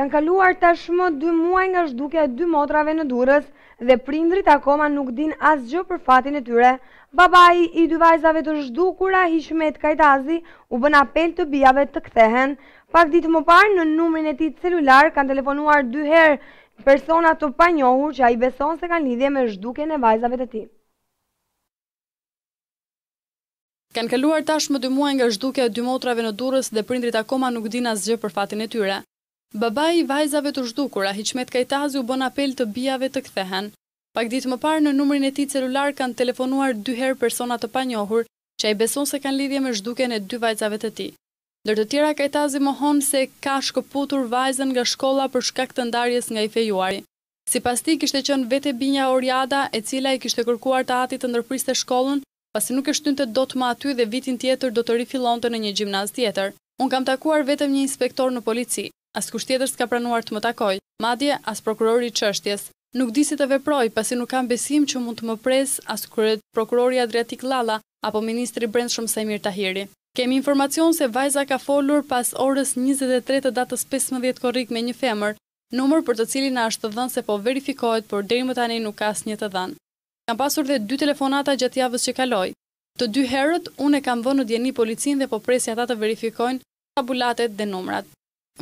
Kan kaluar tashmë 2 muaj nga zhdukja e 2 motrave në Durrës dhe prindrit akoma nuk din asgjë për fatin e tyre. Babai I dy vajzave të zhdukura, Hixhmet Kajtazi, u bën apel të bijave të kthehen. Pak ditë më parë në numrin e tij celular kanë telefonuar 2 herë persona të panjohur që ai beson se kanë lidhje me zhdukjen e vajzave të tij. Kanë kaluar tashmë 2 muaj nga zhdukja e 2 motrave në Durrës dhe prindrit akoma nuk din asgjë për fatin e tyre. Babai I vajzave të zhdukura, Hixhmet Kajtazi, u bën apel të bijave të kthehen. Pak ditë më parë në numrin e tij celular kanë telefonuar 2 herë persona të panjohur që ai beson se kanë lidhje me zhdukjen e 2 vajzave të tij. Ndër të tjera, Kajtazi mohon se ka shkëputur vajzën nga shkolla për shkak të ndarjes nga I fejuari. Sipas tij kishte qenë vetë binja Oriada, e cila I kishte kërkuar të atit të ndërpriste shkollën, pasi nuk e shtynte dot më aty dhe vitin tjetër do të rifillonte në një gjimnaz tjetër. Unë kam takuar vetëm një inspektor në polici. Askush tjetër s'ka pranuar të më takoj, madje as prokurori I çështjes. Nuk di si të veproj, pasi nuk kam besim që mund të më pres as kryet prokurori Adriatik Lala apo ministri I Brendshëm Semir Tahiri. Kemi informacion se vajza ka folur pas orës 23 të datës 15 korrik me një femër, numër për të cilin është dhënë se po verifikohet, por deri më tani nuk ka asnjë të dhënë. Kam pasur dhe 2 telefonata gjatë javës që kaloi. Të 2 herët unë e kam vënë në dieni policin dhe po presi ata të verifikojnë tabulatet dhe numrat.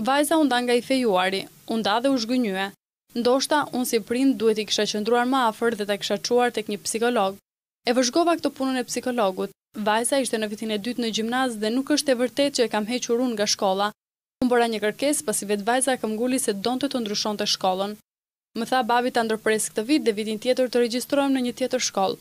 Vajza u nda nga I fejuari, u nda dhe u zhgënjye. Ndoshta unë si prind duhet I kisha qëndruar më afër dhe ta kisha çuar tek një psikolog. E vëzhgova këtë punën e psikologut. Vajza ishte në vitin e dytë në gjimnaz dhe nuk është e vërtetë që e kam hequr unë nga shkolla. Unë bëra një kërkesë pasi vetë vajza ka nguli se donte të ndryshonte shkollën. Më tha babi ta ndërpres këtë vit dhe vitin tjetër të regjistrohem në një tjetër shkollë.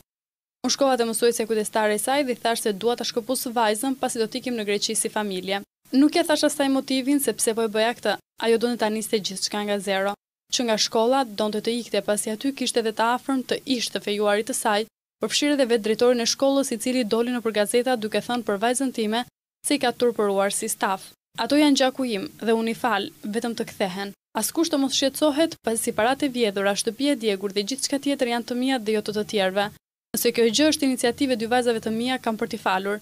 Unë shkova te mësuesja kujdestare e saj dhe I thash se dua ta shkëpus vajzën pasi do të ikim në Greqi si familje. Nuk ja thash asaj motivin se pse po e bëja këtë. Ajo donte ta niste gjithçka nga zero. Që nga shkolla donte të ikte pasi aty kishte edhe të afërm të ish të fejuarit të saj, përfshirë edhe vetë drejtorin e shkollës I cili doli nëpër gazeta duke thënë për vajzën time se I ka turpëruar si staf. Ato janë gjaku im dhe unë I fal, vetëm të kthehen. Askush të mos shqetësohet pasi paratë e vjedhura, shtëpia e djegur dhe gjithçka tjetër janë të mia dhe jo të të tjerëve. Nëse kjo gjë është iniciativë e dy vajzave të mia, kam për t'i falur.